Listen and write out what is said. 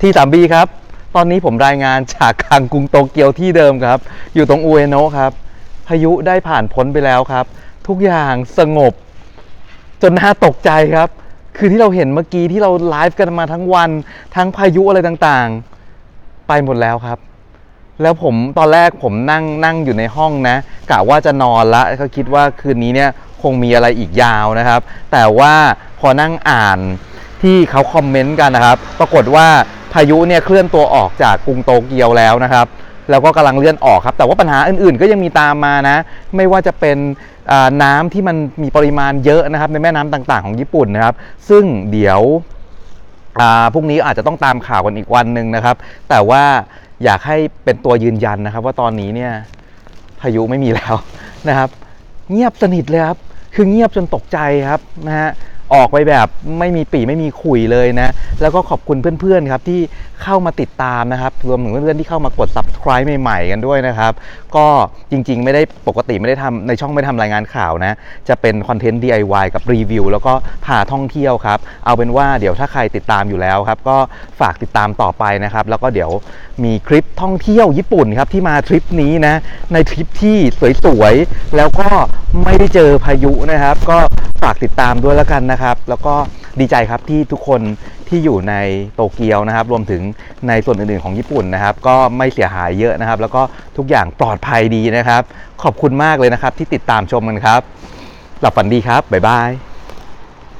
ที่ 3B ครับตอนนี้ผมรายงานจากกลางกรุงโตเกียวที่เดิมครับอยู่ตรงอุเอโนะครับพายุได้ผ่านพ้นไปแล้วครับทุกอย่างสงบจนน่าตกใจครับคือที่เราเห็นเมื่อกี้ที่เราไลฟ์กันมาทั้งวันทั้งพายุอะไรต่างๆไปหมดแล้วครับแล้วผมตอนแรกผมนั่งอยู่ในห้องนะกะว่าจะนอนละก็คิดว่าคืนนี้เนี่ยคงมีอะไรอีกยาวนะครับแต่ว่าพอนั่งอ่านที่เขาคอมเมนต์กันนะครับปรากฏว่าพายุเนี่ยเคลื่อนตัวออกจากกรุงโตเกียวแล้วนะครับแล้วก็กำลังเลื่อนออกครับแต่ว่าปัญหาอื่นๆก็ยังมีตามมานะไม่ว่าจะเป็นน้ำที่มันมีปริมาณเยอะนะครับในแม่น้ำต่างๆของญี่ปุ่นนะครับซึ่งเดี๋ยวพรุ่งนี้อาจจะต้องตามข่าวกันอีกวันหนึ่งนะครับแต่ว่าอยากให้เป็นตัวยืนยันนะครับว่าตอนนี้เนี่ยพายุไม่มีแล้วนะครับเงียบสนิทเลยครับคือเงียบจนตกใจครับนะฮะออกไปแบบไม่มีปี่ไม่มีขุยเลยนะแล้วก็ขอบคุณเพื่อนๆครับที่เข้ามาติดตามนะครับรวมถึงเพื่อนๆที่เข้ามากด Subscribe ใหม่ๆกันด้วยนะครับก็จริงๆไม่ได้ปกติไม่ได้ทำในช่องไม่ทำรายงานข่าวนะจะเป็นคอนเทนต์ DIY กับรีวิวแล้วก็พาท่องเที่ยวครับเอาเป็นว่าเดี๋ยวถ้าใครติดตามอยู่แล้วครับก็ฝากติดตามต่อไปนะครับแล้วก็เดี๋ยวมีคลิปท่องเที่ยวญี่ปุ่นครับที่มาทริปนี้นะในทริปที่สวยๆแล้วก็ไม่ได้เจอพายุนะครับก็ฝากติดตามด้วยแล้วกันนะครับแล้วก็ดีใจครับที่ทุกคนที่อยู่ในโตเกียวนะครับรวมถึงในส่วนอื่นๆของญี่ปุ่นนะครับก็ไม่เสียหายเยอะนะครับแล้วก็ทุกอย่างปลอดภัยดีนะครับขอบคุณมากเลยนะครับที่ติดตามชมกันครับหลับฝันดีครับบ๊ายบาย